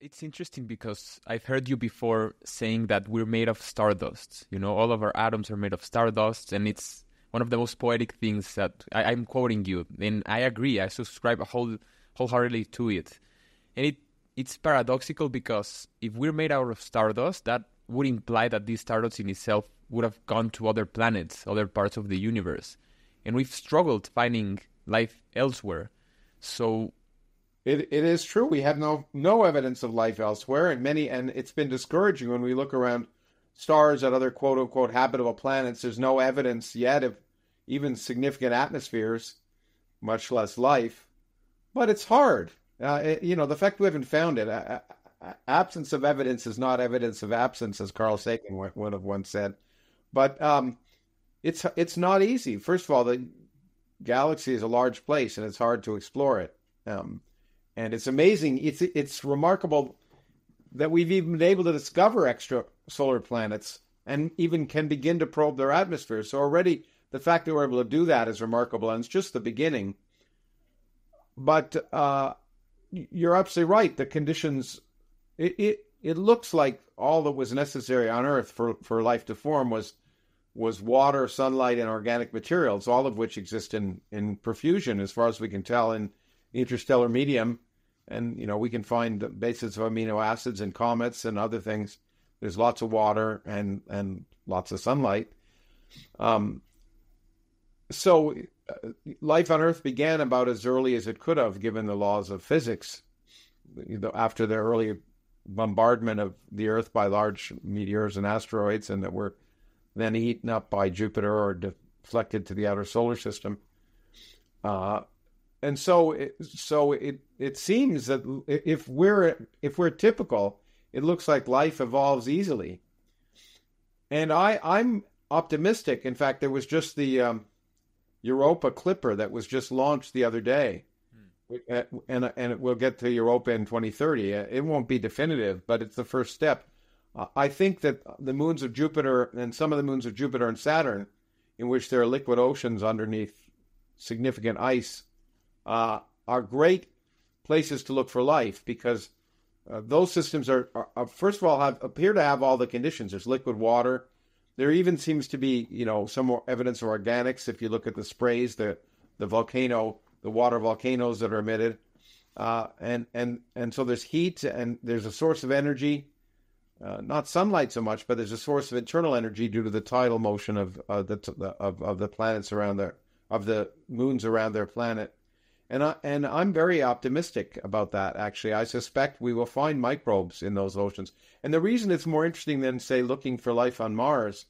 It's interesting because I've heard you before saying that we're made of stardust. You know, all of our atoms are made of stardust, and it's one of the most poetic things that I'm quoting you. And I agree. I subscribe wholeheartedly to it. And it's paradoxical because if we're made out of stardust, that would imply that this stardust in itself would have gone to other planets, other parts of the universe. And we've struggled finding life elsewhere. So it is true. We have no evidence of life elsewhere, and it's been discouraging when we look around stars at other quote unquote habitable planets. There's no evidence yet of even significant atmospheres, much less life. But it's hard. The fact we haven't found it, absence of evidence is not evidence of absence, as Carl Sagan would have once said. But it's not easy. First of all, the galaxy is a large place, and it's hard to explore it. And it's amazing. It's remarkable that we've even been able to discover extrasolar planets and even can begin to probe their atmospheres. So already the fact that we're able to do that is remarkable, and it's just the beginning. But you're absolutely right. The conditions, it looks like all that was necessary on Earth for life to form was water, sunlight, and organic materials, all of which exist in profusion, as far as we can tell, in the interstellar medium. And, we can find the bases of amino acids in comets and other things. There's lots of water and lots of sunlight. So life on Earth began about as early as it could have, given the laws of physics, after the early bombardment of the Earth by large meteors and asteroids, and that were then eaten up by Jupiter or deflected to the outer solar system. And so it seems that if we're typical, it looks like life evolves easily. And I'm optimistic. In fact, there was just the Europa Clipper that was just launched the other day. And we'll get to Europa in 2030. It won't be definitive, but it's the first step. I think that the moons of Jupiter and some of the moons of Jupiter and Saturn, in which there are liquid oceans underneath significant ice, are great places to look for life, because those systems are first of all, appear to have all the conditions. There's liquid water. There even seems to be, some more evidence of organics. If you look at the sprays, the water volcanoes that are emitted. And so there's heat, and there's a source of energy. Not sunlight so much, but there's a source of internal energy due to the tidal motion of the planets around of the moons around their planet, and I'm very optimistic about that. Actually, I suspect we will find microbes in those oceans, and the reason it's more interesting than, say, looking for life on Mars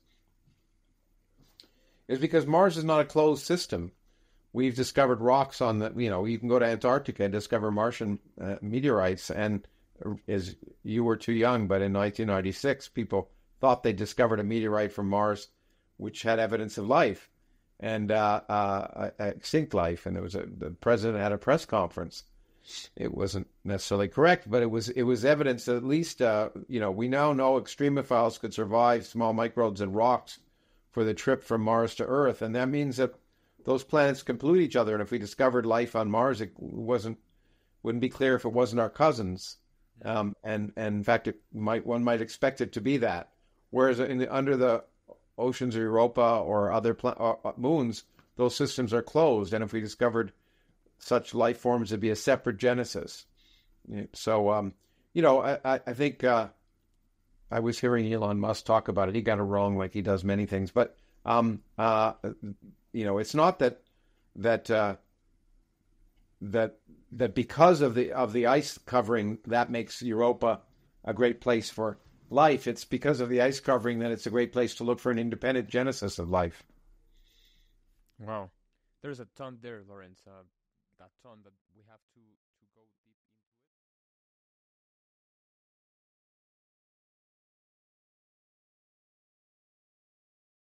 is because Mars is not a closed system. We've discovered rocks on the. You can go to Antarctica and discover Martian meteorites and. Is you were too young, but in 1996, people thought they discovered a meteorite from Mars, which had evidence of life and extinct life. And there was the president had a press conference. It wasn't necessarily correct, but it was evidence that at least we now know extremophiles could survive small microbes and rocks for the trip from Mars to Earth, and that means that those planets can pollute each other. And if we discovered life on Mars, it wouldn't be clear if it wasn't our cousins. And in fact, one might expect it to be that. Whereas under the oceans of Europa or other moons, those systems are closed. And if we discovered such life forms, it'd be a separate genesis. So, I think I was hearing Elon Musk talk about it. He got it wrong, like he does many things. But, it's not that because of the ice covering that makes Europa a great place for life. It's because of the ice covering that it's a great place to look for an independent genesis of life. Wow, there's a ton there, Lawrence. That ton that we have to go deep into.